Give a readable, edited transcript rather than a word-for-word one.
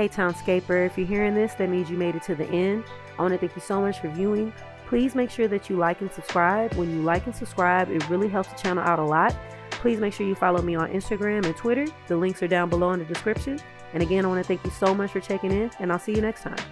Hey Townscaper, if you're hearing this, that means you made it to the end. I want to thank you so much for viewing. Please make sure that you like and subscribe. When you like and subscribe, it really helps the channel out a lot. Please make sure you follow me on Instagram and Twitter. The links are down below in the description. And again, I want to thank you so much for checking in, and I'll see you next time.